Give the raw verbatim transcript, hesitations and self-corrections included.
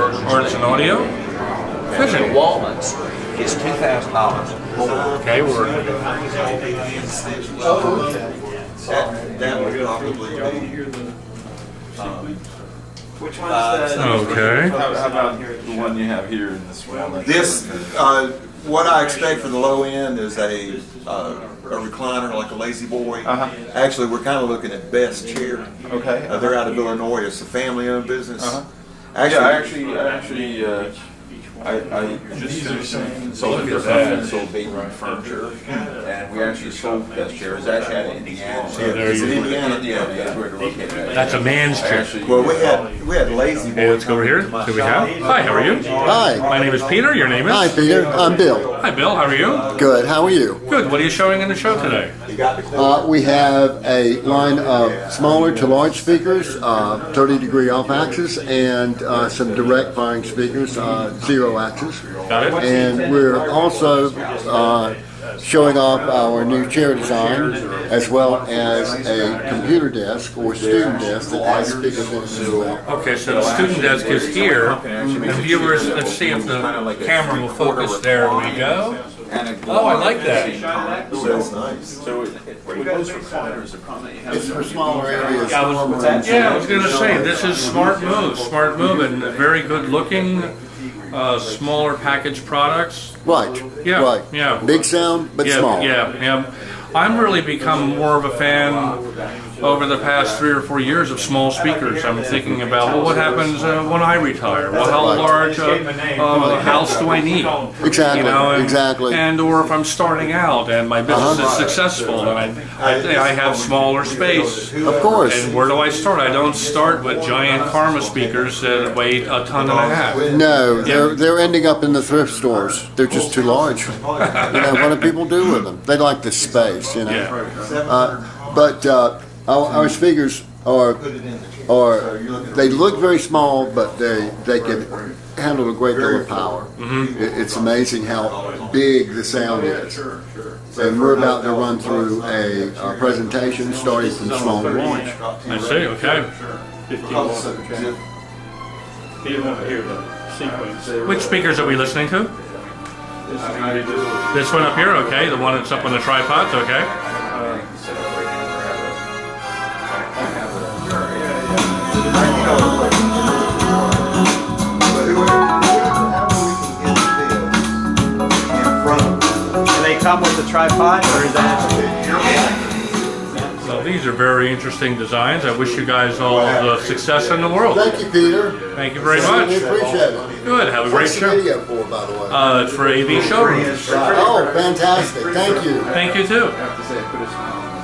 Orange and Audio. Fyssion Walnuts is two thousand dollars. Okay, we're. Oh, that, that would probably be. Um, Which one is that? Okay. How, how about the one you have here in this one? This, uh, what I expect for the low end is a uh, a recliner like a Lazy Boy. Uh-huh. Actually, we're kind of looking at Best Chair. Okay. Uh, they're out of Illinois. It's a family-owned business. Uh-huh. Actually, yeah, I actually, I actually, uh, I, I these are some sold bedroom furniture, and we actually sold Best Chair. It's actually out of Indiana. So yeah, there you go. Indiana, Indiana. Yeah, yeah. That's a man's chair. Well, we had we had Lazy Boy. Hey, let's go over here. Who we have? Hi, how are you? Hi. My name is Peter. Your name is? Hi, Peter. I'm Bill. Hi, Bill. How are you? Good. How are you? Good. What are you showing in the show today? Uh, we have a line of smaller to large speakers, uh, thirty degree off axis, and uh, some direct firing speakers, uh, zero axis. Got it. And we're also uh, showing off our new chair design, as well as a computer desk or student desk that has speakers in as well. Okay, so the student desk is here. The viewers, let's see if the camera will focus. There we go. Oh, I like that. So that's nice. So those recliners are probably it's for smaller areas. Yeah, I was, yeah, I was going to say this is smart move, smart move, and very good looking. Uh, smaller package products. Right. Yeah. Right. Yeah. Big sound, but yeah, small. Yeah. Yeah. I'm really become more of a fan over the past three or four years of small speakers. I'm thinking about, well, what happens uh, when I retire? Well, how large a uh, uh, house do I need? Exactly, you know, and, exactly. And or if I'm starting out and my business uh-huh. is successful and I, I, I have smaller space. Of course. And where do I start? I don't start with giant Karma speakers that weigh a ton and a half. No, yeah. they're, they're ending up in the thrift stores. They're just too large. You know, what do people do with them? They like the space, you know. Yeah. Uh, but... Uh, Our, our speakers are, are, they look very small, but they, they can handle a great deal of power. Mm-hmm. it, it's amazing how big the sound is. And we're about to run through a, a presentation starting from small to large. I see, okay. Which speakers are we listening to? This one up here, okay. The one that's up on the tripods, okay. Come with the tripod, or is that? So these are very interesting designs. I wish you guys all the success in the world. Thank you, Peter. Thank you very much. We appreciate it. Good. Have a great show. What's the video for, by the way? Uh, it's for A V Showrooms. Oh, fantastic! Thank you. Thank you too.